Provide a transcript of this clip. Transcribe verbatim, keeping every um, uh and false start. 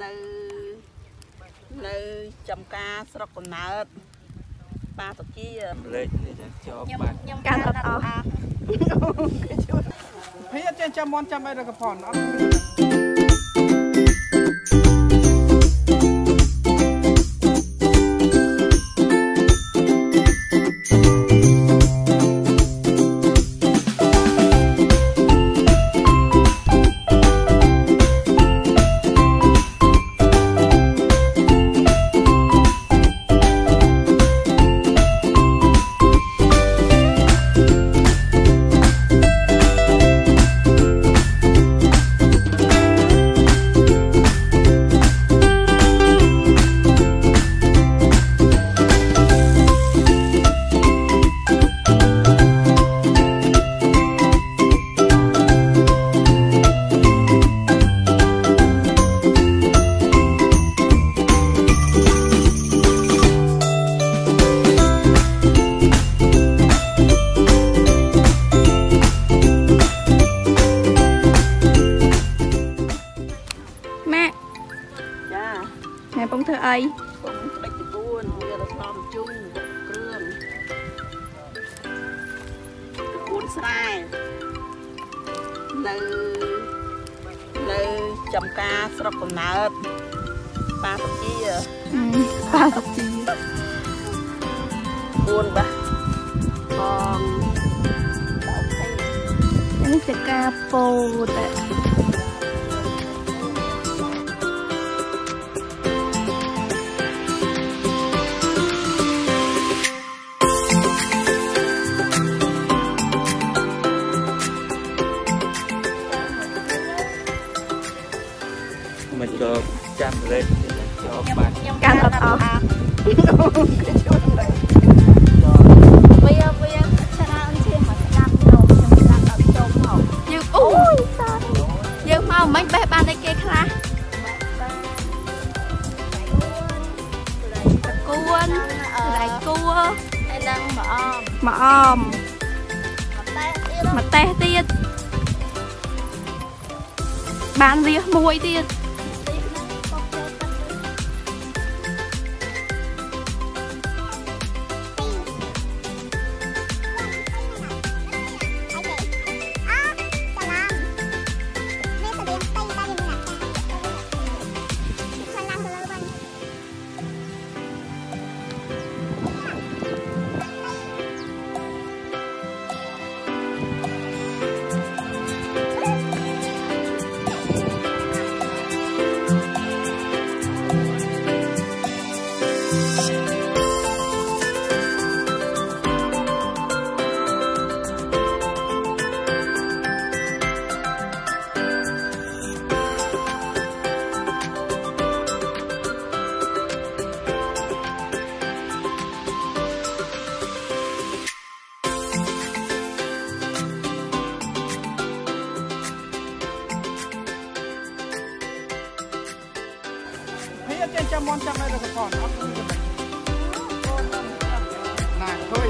ในในจำกาสระคนน้ำปลาตะกี้เล็กการตัดต่อเฮ้ยเจ๊จำมอนจำอะไรกระพรอนจำกาสระคนน้ำปลาตะกี้ปลาตะกี้ปูนปะทองนี่จะกาปูแต่จำเลยการตัดต่อยังอู้ยังเมาไม่ไปบ้านในเกคลากวนไหลกวนมาอมมาอมมาเตะตีดบ้านเรียมวยตีดจำมอนจำอะไรกระพรอนนะเฮ้ย